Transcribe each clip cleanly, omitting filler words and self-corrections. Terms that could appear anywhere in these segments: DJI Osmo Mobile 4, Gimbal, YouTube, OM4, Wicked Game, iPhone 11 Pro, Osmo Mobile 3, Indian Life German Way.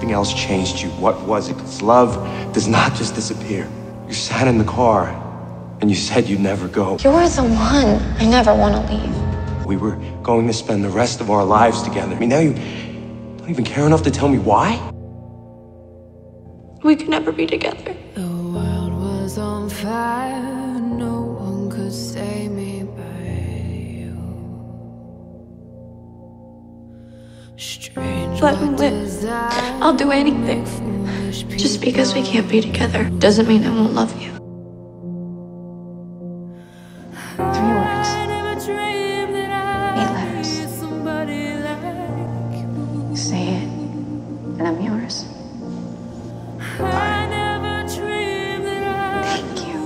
something else changed you. What was it? Because love does not just disappear. You sat in the car and you said you'd never go. You're the one. I never want to leave. We were going to spend the rest of our lives together. I mean, now you don't even care enough to tell me why? We could never be together. The world was on fire. No one could save me but you. Strange. Let me live. I'll do anything. Just because we can't be together doesn't mean I won't love you. 3 words. 8 letters. Say it, and I'm yours. Thank you.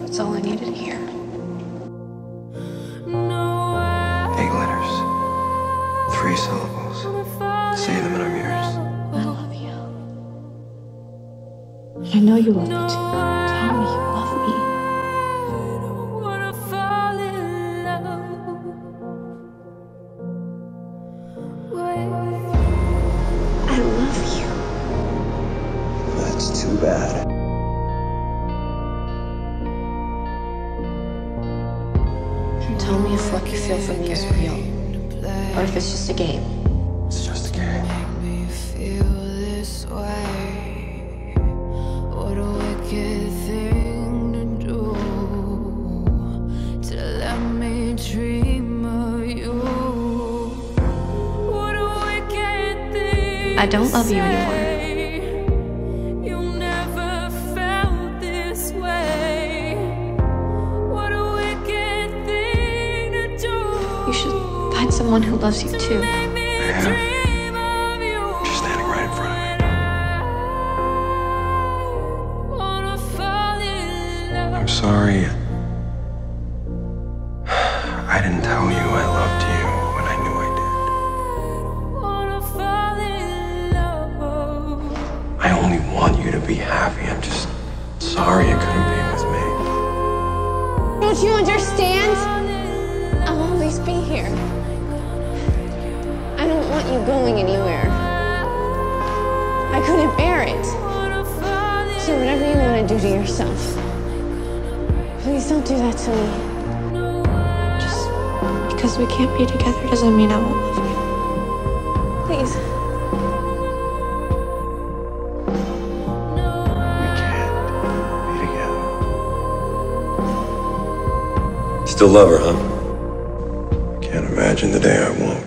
That's all I needed to hear. 8 letters. 3 syllables. Say them and I'm yours. I love you. I know you love me too. Tell me you love me. I love you. That's too bad. Tell me if what you feel for me is real, or if it's just a game. It's just a game. Make me feel this way. What a wicked thing to do, to let me dream of you. What a wicked thing. I don't love you anymore. You never felt this way. What a wicked thing to do. You should find someone who loves you too. Yeah. She's standing right in front of me. I'm sorry. I didn't tell you I loved you when I knew I did. I only want you to be happy. I'm just sorry you couldn't be with me. Don't you understand? I'll always be here. I don't want you going anywhere. I couldn't bear it. So whatever you want to do to yourself, please don't do that to me. Just because we can't be together doesn't mean I won't love you. Please. We can't be together. Still love her, huh? I can't imagine the day I won't.